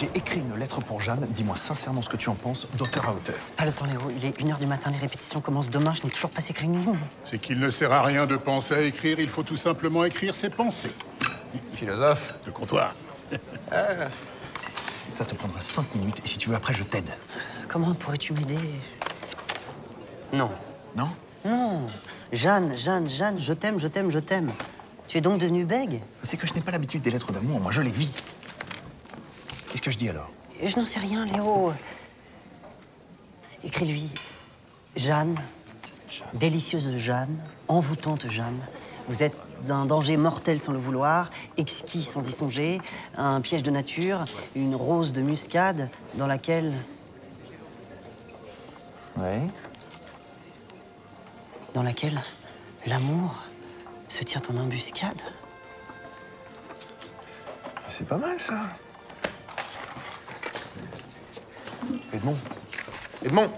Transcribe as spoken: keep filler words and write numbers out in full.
J'ai écrit une lettre pour Jeanne. Dis-moi sincèrement ce que tu en penses, d'auteur à auteur. Pas le temps, Léo. Il est une heure du matin, les répétitions commencent demain. Je n'ai toujours pas écrit une ligne. C'est qu'il ne sert à rien de penser à écrire. Il faut tout simplement écrire ses pensées. Philosophe. De comptoir. Ah. Ça te prendra cinq minutes et si tu veux, après, je t'aide. Comment pourrais-tu m'aider? Non. Non? Non. Jeanne, Jeanne, Jeanne, je t'aime, je t'aime, je t'aime. Tu es donc devenue bègue? C'est que je n'ai pas l'habitude des lettres d'amour, moi, je les vis. Qu'est-ce que je dis alors? Je n'en sais rien, Léo. Écris-lui. Jeanne, Jeanne, délicieuse Jeanne, envoûtante Jeanne, vous êtes un danger mortel sans le vouloir, exquis sans y songer, un piège de nature, une rose de muscade dans laquelle... Ouais. Dans laquelle l'amour se tient en embuscade. C'est pas mal, ça. Edmond. Edmond.